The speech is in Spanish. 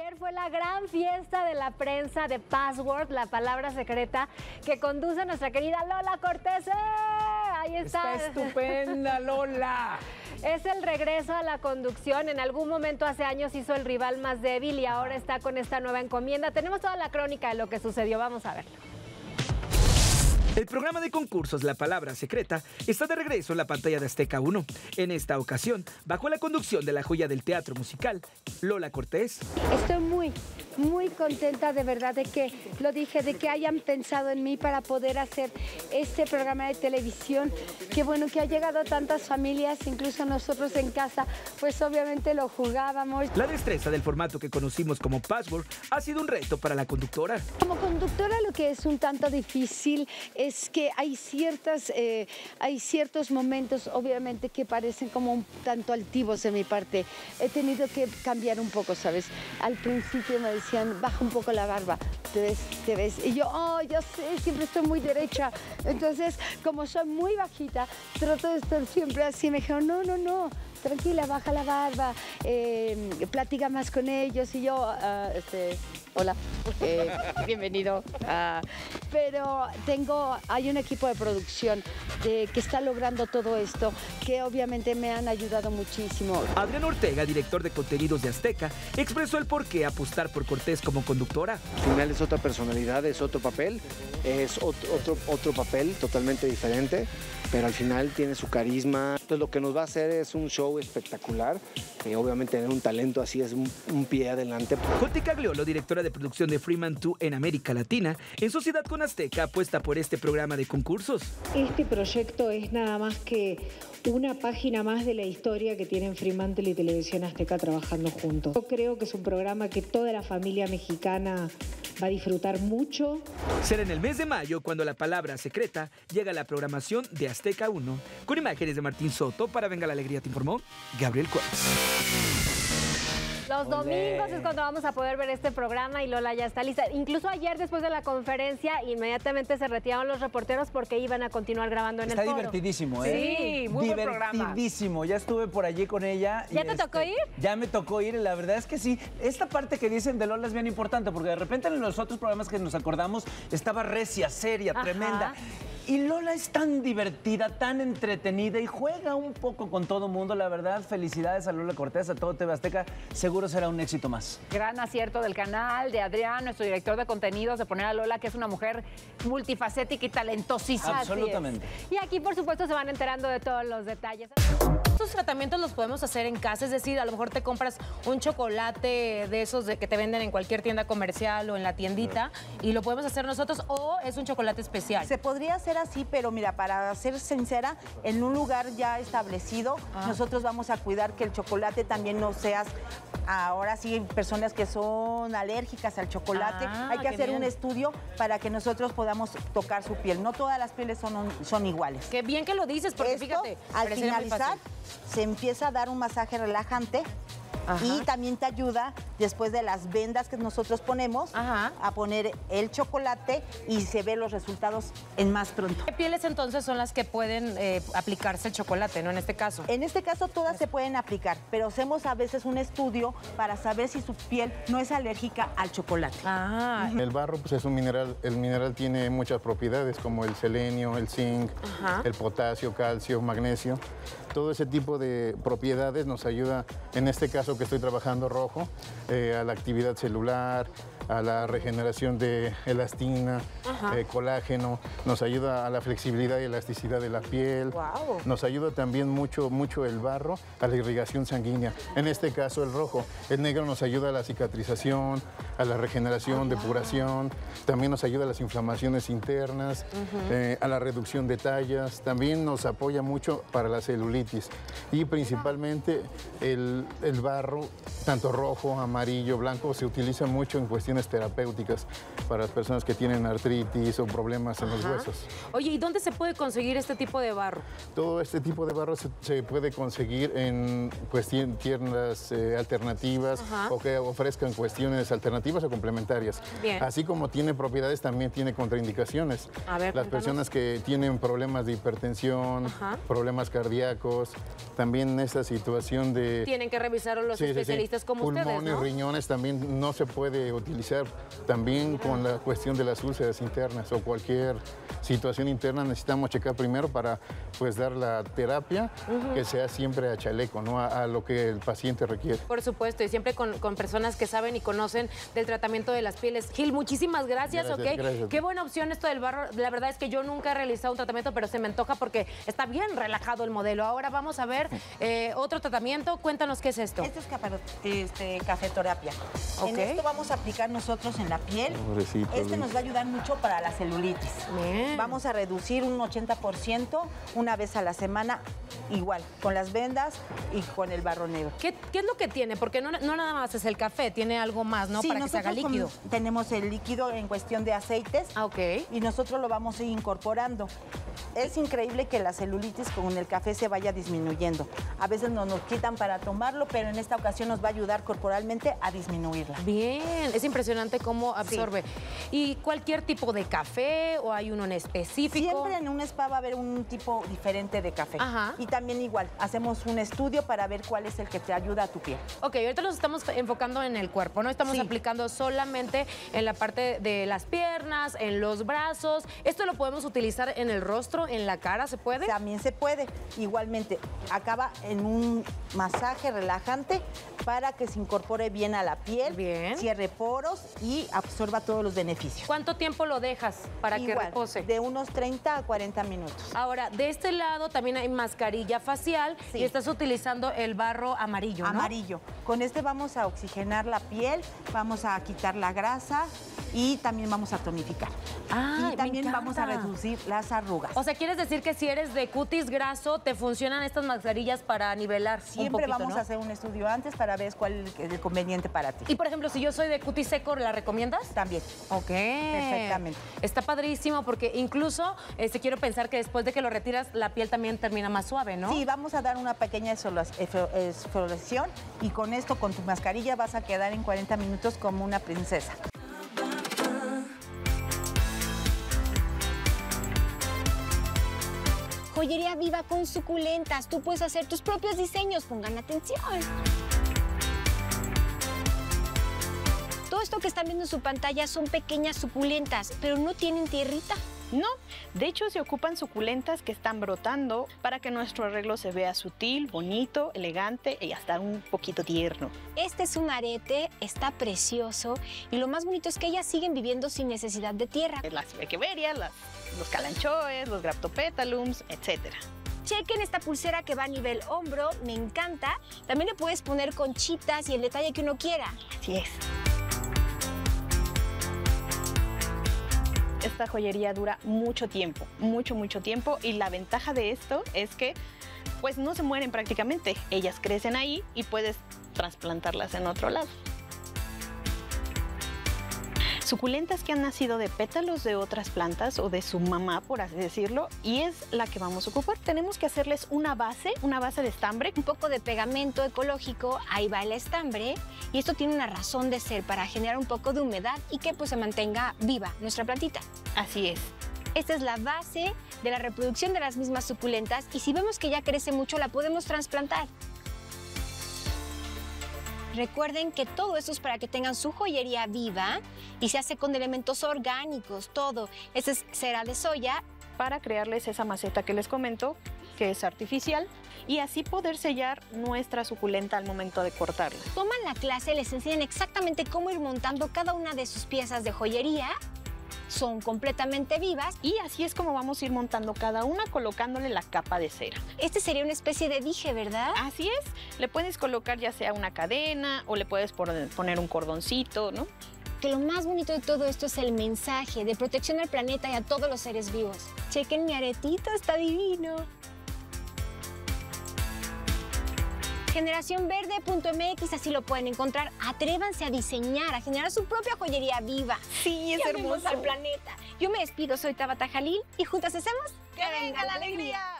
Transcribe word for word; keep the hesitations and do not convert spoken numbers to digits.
Ayer fue la gran fiesta de la prensa de Password, La Palabra Secreta, que conduce nuestra querida Lola Cortés. ¡Eh! Ahí está. Está estupenda, Lola. Es el regreso a la conducción. En algún momento hace años hizo el rival más débil y ahora está con esta nueva encomienda. Tenemos toda la crónica de lo que sucedió. Vamos a verlo. El programa de concursos La Palabra Secreta está de regreso en la pantalla de Azteca uno. En esta ocasión, bajo la conducción de la joya del teatro musical, Lola Cortés. Estoy muy, muy contenta de verdad de que, lo dije, de que hayan pensado en mí para poder hacer este programa de televisión. Qué bueno que ha llegado a tantas familias, incluso nosotros en casa, pues obviamente lo jugábamos. La destreza del formato que conocimos como Password ha sido un reto para la conductora. Como conductora lo que es un tanto difícil es... es que hay ciertas, eh, hay ciertos momentos, obviamente, que parecen como un tanto altivos de mi parte. He tenido que cambiar un poco, ¿sabes? Al principio me decían, baja un poco la barba, te ves, te ves. Y yo, oh, yo sé, siempre estoy muy derecha. Entonces, como soy muy bajita, trato de estar siempre así. Me dijeron, no, no, no, tranquila, baja la barba, eh, platica más con ellos. Y yo, uh, este... Hola, eh, bienvenido. Uh, pero tengo, hay un equipo de producción de, que está logrando todo esto, que obviamente me han ayudado muchísimo. Adrián Ortega, director de contenidos de Azteca, expresó el por qué apostar por Cortés como conductora. Al final es otra personalidad, es otro papel, es otro, otro, otro papel totalmente diferente, pero al final tiene su carisma. Entonces lo que nos va a hacer es un show espectacular. Eh, obviamente tener un talento así es un, un pie adelante. Jotica Gleolo, directora de producción de Fremantle en América Latina, en sociedad con Azteca apuesta por este programa de concursos. Este proyecto es nada más que una página más de la historia que tienen Fremantle y Televisión Azteca trabajando juntos. Yo creo que es un programa que toda la familia mexicana va a disfrutar mucho. Será en el mes de mayo cuando La Palabra Secreta llega a la programación de Azteca uno. Con imágenes de Martín Soto para Venga la Alegría, te informó Gabriel Cuartes. Los Olé. domingos es cuando vamos a poder ver este programa y Lola ya está lista. Incluso ayer, después de la conferencia, inmediatamente se retiraron los reporteros porque iban a continuar grabando en está el foro. Está divertidísimo, ¿eh? Sí, muy buen programa. Divertidísimo. Ya estuve por allí con ella. ¿Ya y te este, tocó ir? Ya me tocó ir, la verdad es que sí. Esta parte que dicen de Lola es bien importante porque de repente en los otros programas que nos acordamos estaba recia, seria, Ajá. tremenda. Y Lola es tan divertida, tan entretenida y juega un poco con todo mundo. La verdad, felicidades a Lola Cortés, a todo T V Azteca. Seguro será un éxito más. Gran acierto del canal, de Adrián, nuestro director de contenidos, de poner a Lola, que es una mujer multifacética y talentosísima. Absolutamente. Y aquí, por supuesto, se van enterando de todos los detalles. Estos tratamientos los podemos hacer en casa, es decir, a lo mejor te compras un chocolate de esos de que te venden en cualquier tienda comercial o en la tiendita y lo podemos hacer nosotros, o es un chocolate especial. Se podría hacer así, pero mira, para ser sincera, en un lugar ya establecido, ah. nosotros vamos a cuidar que el chocolate también no seas... Ahora sí hay personas que son alérgicas al chocolate. Ah, hay que hacer bien. un estudio para que nosotros podamos tocar su piel. No todas las pieles son, son iguales. Qué bien que lo dices, porque Esto, fíjate. al finalizar, se empieza a dar un masaje relajante. Ajá. Y también te ayuda, después de las vendas que nosotros ponemos, Ajá. a poner el chocolate y se ven los resultados en más pronto. ¿Qué pieles entonces son las que pueden eh, aplicarse el chocolate, no en este caso? En este caso todas se pueden aplicar, pero hacemos a veces un estudio para saber si su piel no es alérgica al chocolate. Ah. El barro pues, es un mineral, el mineral tiene muchas propiedades como el selenio, el zinc, Ajá. el potasio, calcio, magnesio. Todo ese tipo de propiedades nos ayuda, en este caso que estoy trabajando rojo, eh, a la actividad celular, a la regeneración de elastina, eh, colágeno, nos ayuda a la flexibilidad y elasticidad de la piel, wow. nos ayuda también mucho, mucho el barro a la irrigación sanguínea, en este caso el rojo. El negro nos ayuda a la cicatrización, a la regeneración, wow. depuración, también nos ayuda a las inflamaciones internas, uh-huh. eh, a la reducción de tallas, también nos apoya mucho para la celulitis y principalmente el, el barro, tanto rojo, amarillo, blanco, se utiliza mucho en cuestiones opciones terapéuticas para las personas que tienen artritis o problemas en, ajá, los huesos. Oye, ¿y dónde se puede conseguir este tipo de barro? Todo este tipo de barro se, se puede conseguir en pues, tiendas eh, alternativas, ajá, o que ofrezcan cuestiones alternativas o complementarias. Bien. Así como tiene propiedades, también tiene contraindicaciones. A ver, las cuéntanos. Personas que tienen problemas de hipertensión, ajá, problemas cardíacos, también esa situación de... Tienen que revisar los sí, especialistas sí, sí. como Pulmones, ustedes, Pulmones, ¿no? riñones también no se puede utilizar. También con la cuestión de las úlceras internas o cualquier situación interna necesitamos checar primero para pues dar la terapia, uh-huh, que sea siempre a chaleco, ¿no? A, a lo que el paciente requiere. Por supuesto, y siempre con, con personas que saben y conocen del tratamiento de las pieles. Gil, muchísimas gracias, gracias, ¿ok? Gracias. Qué buena opción esto del barro. La verdad es que yo nunca he realizado un tratamiento, pero se me antoja porque está bien relajado el modelo. Ahora vamos a ver eh, otro tratamiento. Cuéntanos qué es esto. Esto es cafetoterapia. Este, cafetoterapia. Okay. En esto vamos a aplicar nosotros en la piel. Pobrecito, este nos va a ayudar mucho para la celulitis. Bien. Vamos a reducir un ochenta por ciento una vez a la semana, igual, con las vendas y con el barro negro. ¿Qué, qué es lo que tiene? Porque no, no nada más es el café, tiene algo más, ¿no? Sí, para que se haga líquido. Con, tenemos el líquido en cuestión de aceites. Ah, ok. Y nosotros lo vamos a ir incorporando. Es increíble que la celulitis con el café se vaya disminuyendo. A veces no nos quitan para tomarlo, pero en esta ocasión nos va a ayudar corporalmente a disminuirla. Bien, es impresionante cómo absorbe. Sí. ¿Y cualquier tipo de café o hay uno en específico? Siempre en un spa va a haber un tipo diferente de café. Ajá. Y también igual, hacemos un estudio para ver cuál es el que te ayuda a tu piel. Ok, ahorita nos estamos enfocando en el cuerpo, ¿no? Estamos sí. aplicando solamente en la parte de las piernas, en los brazos. ¿Esto lo podemos utilizar en el rostro? ¿En la cara se puede? También se puede. Igualmente, acaba en un masaje relajante para que se incorpore bien a la piel, bien. cierre poros y absorba todos los beneficios. ¿Cuánto tiempo lo dejas para Igual, que repose? De unos treinta a cuarenta minutos. Ahora, de este lado también hay mascarilla facial sí. y estás utilizando el barro amarillo, ¿no? Amarillo. Con este vamos a oxigenar la piel, vamos a quitar la grasa y también vamos a tonificar. Ah, y también vamos a reducir las arrugas. O sea, ¿quieres decir que si eres de cutis graso, te funcionan estas mascarillas para nivelar siempre un poquito, vamos ¿no? a hacer un estudio antes para ver cuál es el conveniente para ti? Y, por ejemplo, si yo soy de cutis seco, ¿la recomiendas? También. Ok. Perfectamente. Está padrísimo porque incluso este, quiero pensar que después de que lo retiras, la piel también termina más suave, ¿no? Sí, vamos a dar una pequeña exfoliación y con esto, con tu mascarilla, vas a quedar en cuarenta minutos como una princesa. Joyería viva con suculentas. Tú puedes hacer tus propios diseños. Pongan atención. Todo esto que están viendo en su pantalla son pequeñas suculentas, pero no tienen tierrita. No, de hecho se ocupan suculentas que están brotando para que nuestro arreglo se vea sutil, bonito, elegante y hasta un poquito tierno. Este es un arete, está precioso y lo más bonito es que ellas siguen viviendo sin necesidad de tierra. Las bequeverias, las... los calanchoes, los graptopetalums, etcétera. Chequen esta pulsera que va a nivel hombro, me encanta. También le puedes poner conchitas y el detalle que uno quiera. Así es. Esta joyería dura mucho tiempo, mucho, mucho tiempo. Y la ventaja de esto es que pues no se mueren prácticamente. Ellas crecen ahí y puedes trasplantarlas en otro lado. Suculentas que han nacido de pétalos de otras plantas o de su mamá, por así decirlo, y es la que vamos a ocupar. Tenemos que hacerles una base, una base de estambre, un poco de pegamento ecológico, ahí va el estambre, y esto tiene una razón de ser para generar un poco de humedad y que pues se mantenga viva nuestra plantita. Así es. Esta es la base de la reproducción de las mismas suculentas y si vemos que ya crece mucho la podemos trasplantar. Recuerden que todo eso es para que tengan su joyería viva y se hace con elementos orgánicos, todo. Este es cera de soya para crearles esa maceta que les comento, que es artificial, y así poder sellar nuestra suculenta al momento de cortarla. Toman la clase, les enseñan exactamente cómo ir montando cada una de sus piezas de joyería. Son completamente vivas y así es como vamos a ir montando cada una colocándole la capa de cera. Este sería una especie de dije, ¿verdad? Así es. Le puedes colocar ya sea una cadena o le puedes poner un cordoncito, ¿no? Que lo más bonito de todo esto es el mensaje de protección al planeta y a todos los seres vivos. Chequen mi aretito, está divino. Generación verde punto m x, así lo pueden encontrar. Atrévanse a diseñar, a generar su propia joyería viva. Sí, es hermoso. Al planeta. Yo me despido, soy Tabata Jalil y juntas hacemos... ¡Que venga la alegría!